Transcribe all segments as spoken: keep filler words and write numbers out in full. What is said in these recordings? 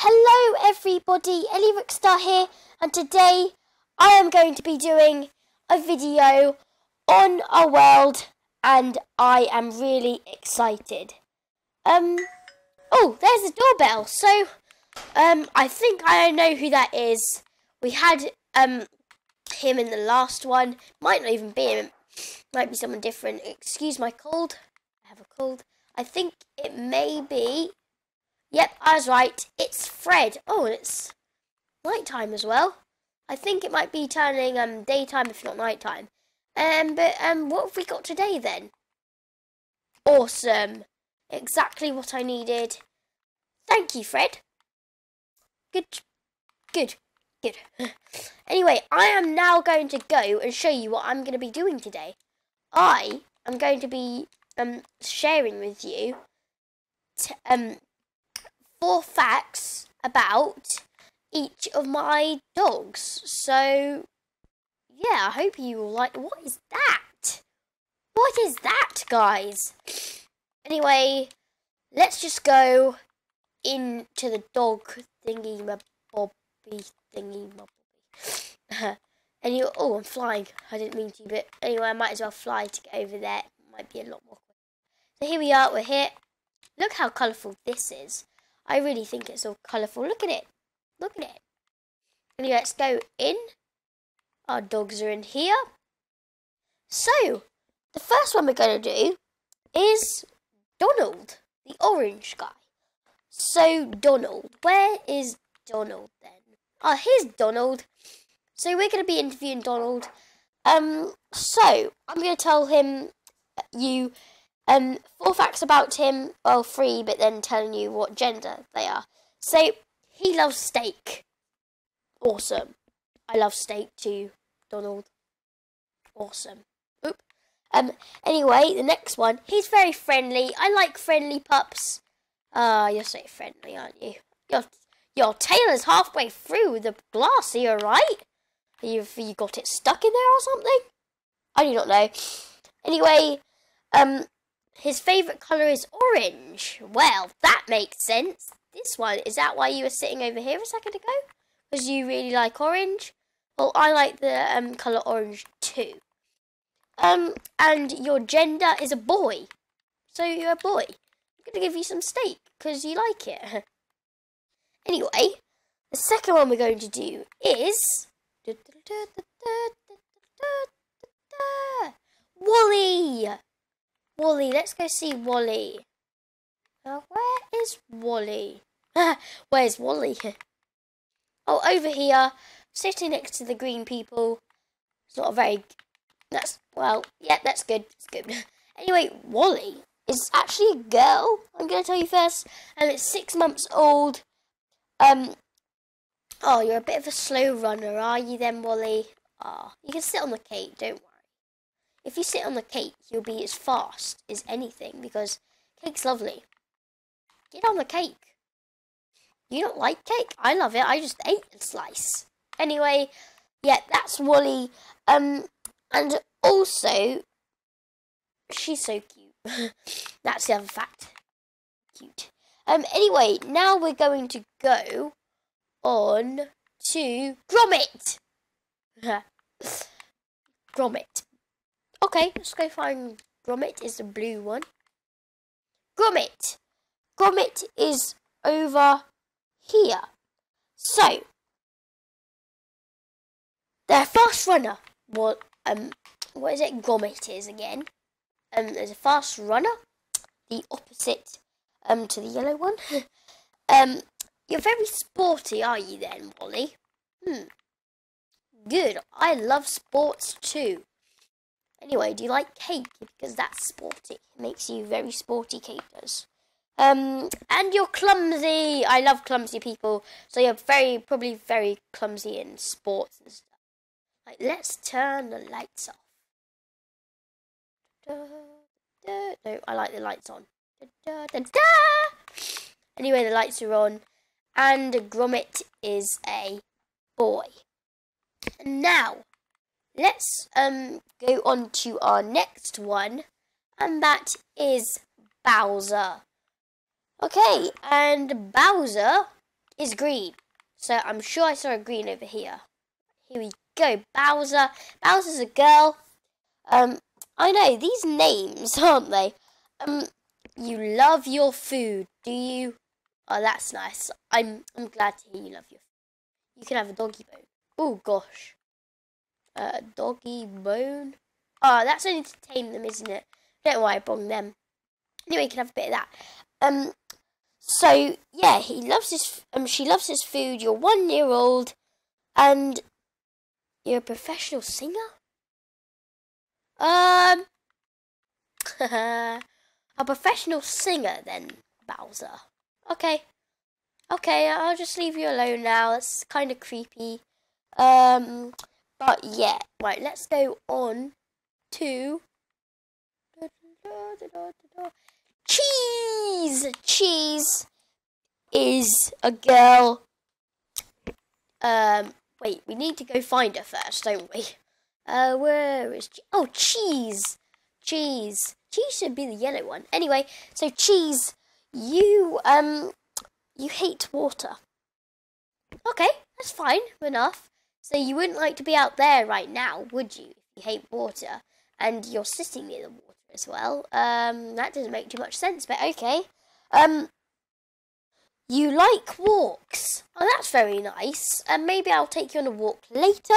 Hello everybody, Ellie Rickstar here, and today I am going to be doing a video on our world, and I am really excited. Um, oh, there's a doorbell, so, um, I think I know who that is. We had, um, him in the last one. Might not even be him, might be someone different. Excuse my cold, I have a cold. I think it may be... Yep, I was right. It's Fred. Oh, and it's nighttime as well. I think it might be turning um daytime if not nighttime. Um, but um, what have we got today then? Awesome. Exactly what I needed. Thank you, Fred. Good, good, good. Anyway, I am now going to go and show you what I'm going to be doing today. I am going to be um sharing with you t um. four facts about each of my dogs. So, yeah, I hope you all like... What is that? What is that, guys? Anyway, let's just go into the dog thingy-ma-bobby thingy-ma-bobby. And you... Oh, I'm flying. I didn't mean to, but anyway, I might as well fly to get over there. It might be a lot more quick. So here we are. We're here. Look how colourful this is. I really think it's all colourful. Look at it. Look at it. Anyway, let's go in. Our dogs are in here. So, the first one we're going to do is Donald, the orange guy. So, Donald. Where is Donald then? Oh, here's Donald. So, we're going to be interviewing Donald. Um, so, I'm going to tell him you... Um, four facts about him, well, three, but then telling you what gender they are. So, he loves steak. Awesome. I love steak too, Donald. Awesome. Oop. Um, anyway, the next one, he's very friendly. I like friendly pups. Ah, uh, you're so friendly, aren't you? Your, your tail is halfway through the glass, are you alright? Have you got it stuck in there or something? I do not know. Anyway, um... his favourite colour is orange. Well, that makes sense. This one, is that why you were sitting over here a second ago? Because you really like orange? Well, I like the um, colour orange too. Um, and your gender is a boy. So you're a boy. I'm going to give you some steak because you like it. Anyway, the second one we're going to do is... Wally! Wally, let's go see Wally. Now, where is Wally? Where's Wally? Oh, over here, sitting next to the green people. It's not a very... That's, well, yeah, that's good. It's good. Anyway, Wally is actually a girl, I'm going to tell you first. And it's six months old. Um. Oh, you're a bit of a slow runner, are you then, Wally? Ah, oh, you can sit on the cake, don't worry. If you sit on the cake, you'll be as fast as anything, because cake's lovely. Get on the cake. You don't like cake? I love it. I just ate a slice. Anyway, yeah, that's Wally. Um, and also, she's so cute. That's the other fact. Cute. Um, anyway, now we're going to go on to Gromit. Gromit. Okay, let's go find Gromit. Is the blue one. Gromit. Gromit is over here. So, they're a fast runner. What um, what is it? Gromit is again. Um, there's a fast runner. The opposite um to the yellow one. um, you're very sporty, are you then, Wally? Hmm. Good. I love sports too. Anyway, do you like cake? Because that's sporty. It makes you very sporty, cake does. Um, and you're clumsy. I love clumsy people. So you're very, probably very clumsy in sports and stuff. Like, let's turn the lights off. Da, da, no, I like the lights on. Da, da, da, da. Anyway, the lights are on. And Gromit is a boy. And now... Let's um go on to our next one, and that is Bowser. Okay, and Bowser is green. So I'm sure I saw a green over here. Here we go, Bowser. Bowser's a girl. Um, I know, these names, aren't they? Um, you love your food, do you? Oh, that's nice. I'm I'm glad to hear you love your food. You can have a doggy bone. Oh, gosh. Uh, doggy bone. Oh, that's only to tame them, isn't it? I don't know why I bonged them. Anyway, you can have a bit of that. Um, so, yeah, he loves his, um, she loves his food. You're one year old. And you're a professional singer? Um, a professional singer then, Bowser. Okay, okay, I'll just leave you alone now. That's kind of creepy. Um, but yeah, right, let's go on to... Cheese! Cheese is a girl. Um, wait, we need to go find her first, don't we? Uh, where is... Che oh, Cheese! Cheese. Cheese should be the yellow one. Anyway, so Cheese... You, um, you hate water. Okay, that's fine enough. So you wouldn't like to be out there right now, would you? If you hate water and you're sitting near the water as well. Um, that doesn't make too much sense, but okay. Um, you like walks. Oh, that's very nice. And um, maybe I'll take you on a walk later.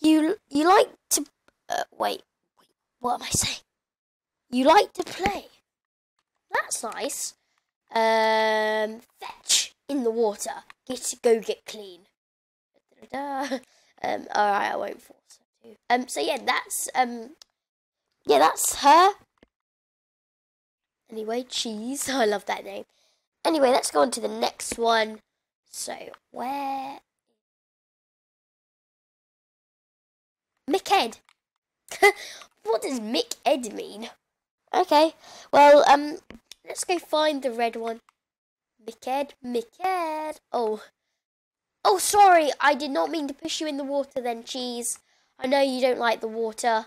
You, you like to, uh, wait, wait, what am I saying? You like to play. That's nice. Um, fetch in the water. Get go get clean. Da, da, da. Um, all right, I won't force her to. Um, so yeah, that's um, yeah, that's her. Anyway, Cheese. I love that name. Anyway, let's go on to the next one. So where? Mickhead. What does Mickhead mean? Okay, well, um, let's go find the red one. Mickhead, Mickhead. Oh, oh, sorry, I did not mean to push you in the water then, Cheese. I know you don't like the water.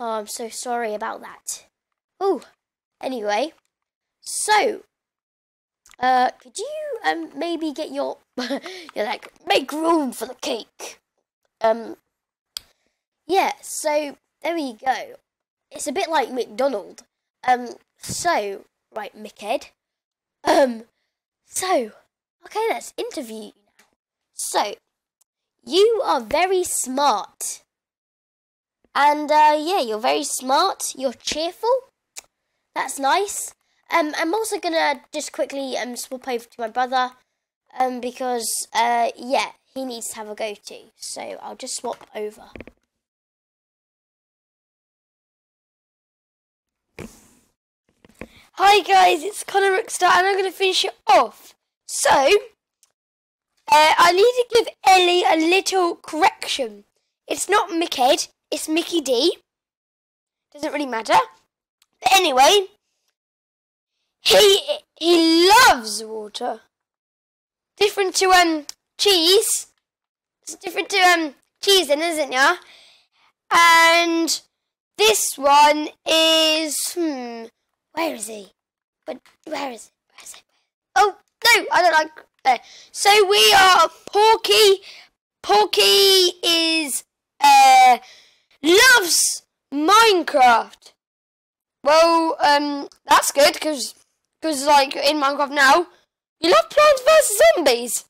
Oh, I'm so sorry about that. Oh, anyway, so, uh, could you, um, maybe get your, you're like, make room for the cake. Um, yeah, so, there we go. It's a bit like McDonald. Um, so, right, Mickhead. Um, so, okay, let's interview you now. So, you are very smart. And, uh, yeah, you're very smart. You're cheerful. That's nice. Um, I'm also gonna just quickly, um, swap over to my brother. Um, because, uh, yeah, he needs to have a go-to. So, I'll just swap over. Hi guys, it's Connor Rookstar and I'm going to finish it off. So, uh, I need to give Ellie a little correction. It's not Mickhead, it's Mickey D. Doesn't really matter. But anyway, he he loves water. Different to um Cheese. It's different to um Cheese then, isn't it? And this one is hmm. Where is he? But where is it? Where is it? Oh no, I don't like. Uh, so we are Porky. Porky is uh loves Minecraft. Well, um, that's good because because like in Minecraft now, you love Plants versus Zombies.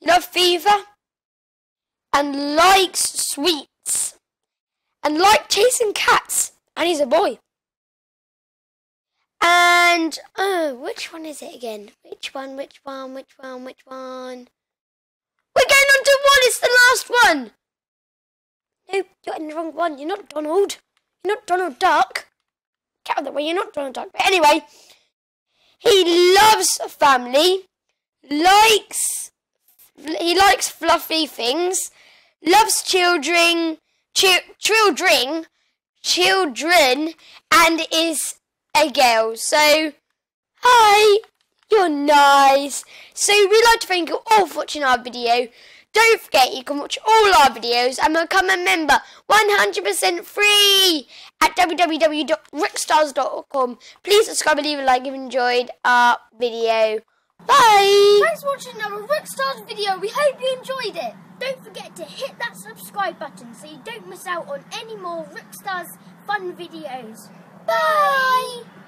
You love FIFA and likes sweets and like chasing cats. And he's a boy. And, oh, which one is it again? Which one, which one, which one, which one? We're going on to one, it's the last one! No, you're in the wrong one, you're not Donald. You're not Donald Duck. Get out of the way, you're not Donald Duck. But anyway, he loves family, likes, he likes fluffy things, loves children, chi children, children, and is... a girl. So, hi, you're nice. So we'd like to thank you all for watching our video. Don't forget you can watch all our videos and become a member one hundred percent free at w w w dot rookstars dot com. Please subscribe and leave a like if you enjoyed our video. Bye! Thanks for watching another Rookstars video. We hope you enjoyed it. Don't forget to hit that subscribe button so you don't miss out on any more Rookstars fun videos. Bye! Bye.